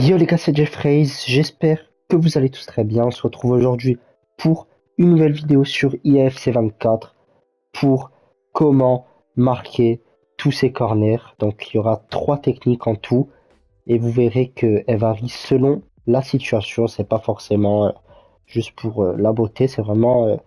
Yo les gars, c'est Jeffrays, j'espère que vous allez tous très bien. On se retrouve aujourd'hui pour une nouvelle vidéo sur EA FC 24 pour comment marquer tous ces corners. Donc il y aura 3 techniques en tout et vous verrez qu'elles varient selon la situation. C'est pas forcément juste pour la beauté, c'est vraiment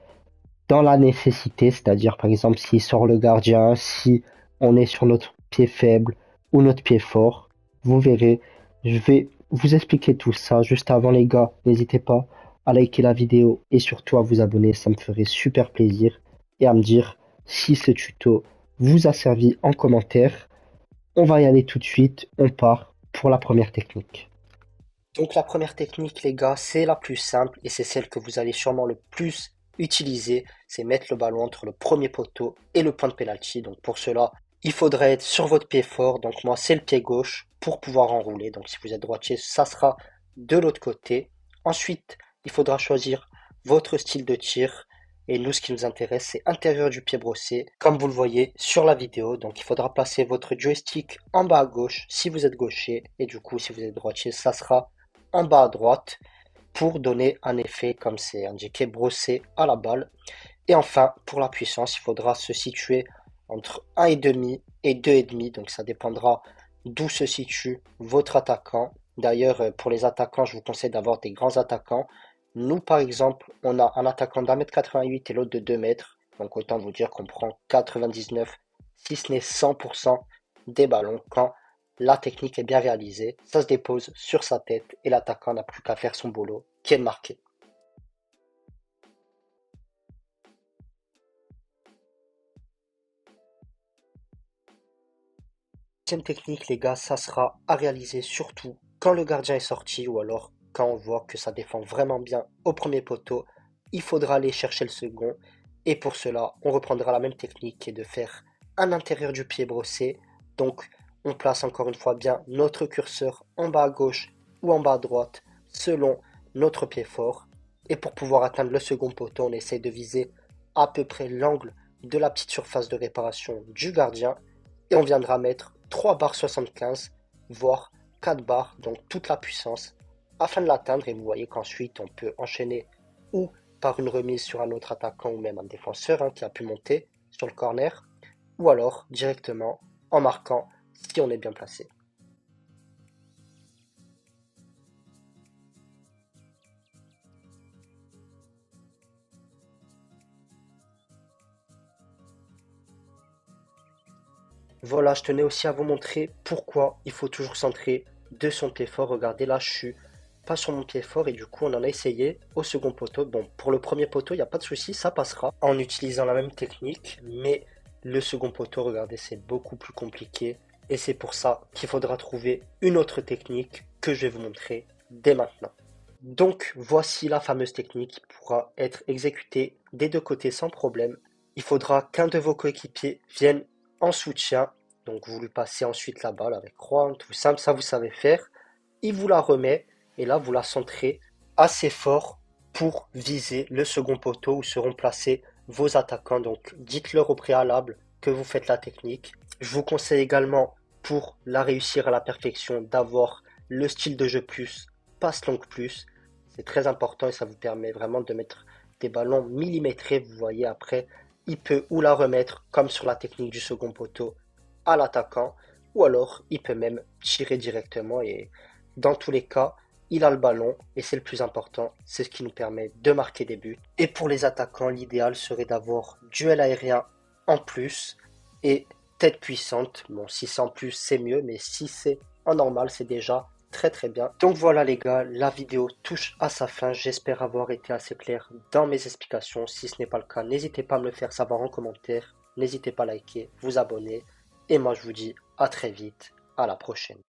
dans la nécessité. C'est-à-dire par exemple si sort le gardien, si on est sur notre pied faible ou notre pied fort, vous verrez. Je vais vous expliquer tout ça. Juste avant les gars, n'hésitez pas à liker la vidéo et surtout à vous abonner, ça me ferait super plaisir, et à me dire si ce tuto vous a servi en commentaire. On va y aller tout de suite, on part pour la première technique. Donc la première technique les gars, c'est la plus simple et c'est celle que vous allez sûrement le plus utiliser, c'est mettre le ballon entre le premier poteau et le point de pénalty. Donc pour cela, il faudrait être sur votre pied fort, donc moi c'est le pied gauche pour pouvoir enrouler. Donc si vous êtes droitier, ça sera de l'autre côté. Ensuite, il faudra choisir votre style de tir. Et nous, ce qui nous intéresse, c'est intérieur du pied brossé, comme vous le voyez sur la vidéo. Donc il faudra placer votre joystick en bas à gauche si vous êtes gaucher. Et du coup, si vous êtes droitier, ça sera en bas à droite pour donner un effet, comme c'est indiqué, brossé à la balle. Et enfin, pour la puissance, il faudra se situer entre 1,5 et 2,5, donc ça dépendra d'où se situe votre attaquant. D'ailleurs, pour les attaquants, je vous conseille d'avoir des grands attaquants. Nous, par exemple, on a un attaquant d'1,88 m et l'autre de 2 m, donc autant vous dire qu'on prend 99, si ce n'est 100% des ballons quand la technique est bien réalisée. Ça se dépose sur sa tête et l'attaquant n'a plus qu'à faire son boulot, qui est de marquer. Technique les gars, ça sera à réaliser surtout quand le gardien est sorti ou alors quand on voit que ça défend vraiment bien au premier poteau. Il faudra aller chercher le second et pour cela on reprendra la même technique qui est de faire un intérieur du pied brossé. Donc on place encore une fois bien notre curseur en bas à gauche ou en bas à droite selon notre pied fort, et pour pouvoir atteindre le second poteau on essaie de viser à peu près l'angle de la petite surface de réparation du gardien et on viendra mettre 3,75 barres, voire 4 barres, donc toute la puissance, afin de l'atteindre. Et vous voyez qu'ensuite, on peut enchaîner ou par une remise sur un autre attaquant ou même un défenseur qui a pu monter sur le corner, ou alors directement en marquant si on est bien placé. Voilà, je tenais aussi à vous montrer pourquoi il faut toujours centrer de son pied fort. Regardez, là, je suis pas sur mon pied fort et du coup, on en a essayé au second poteau. Bon, pour le premier poteau, il n'y a pas de souci, ça passera en utilisant la même technique. Mais le second poteau, regardez, c'est beaucoup plus compliqué. Et c'est pour ça qu'il faudra trouver une autre technique que je vais vous montrer dès maintenant. Donc, voici la fameuse technique qui pourra être exécutée des deux côtés sans problème. Il faudra qu'un de vos coéquipiers vienne en soutien, donc vous lui passez ensuite la balle avec croix, tout simple, ça vous savez faire. Il vous la remet et là vous la centrez assez fort pour viser le second poteau où seront placés vos attaquants. Donc dites-leur au préalable que vous faites la technique. Je vous conseille également, pour la réussir à la perfection, d'avoir le style de jeu plus, passe longue plus. C'est très important et ça vous permet vraiment de mettre des ballons millimétrés. Vous voyez, après il peut ou la remettre, comme sur la technique du second poteau, à l'attaquant, ou alors il peut même tirer directement. Et dans tous les cas, il a le ballon et c'est le plus important, c'est ce qui nous permet de marquer des buts. Et pour les attaquants, l'idéal serait d'avoir duel aérien en plus et tête puissante. Bon, si c'est en plus, c'est mieux, mais si c'est en normal, c'est déjà très très bien. Donc voilà les gars, la vidéo touche à sa fin. J'espère avoir été assez clair dans mes explications. Si ce n'est pas le cas, n'hésitez pas à me le faire savoir en commentaire. N'hésitez pas à liker, vous abonner. Et moi je vous dis à très vite, à la prochaine.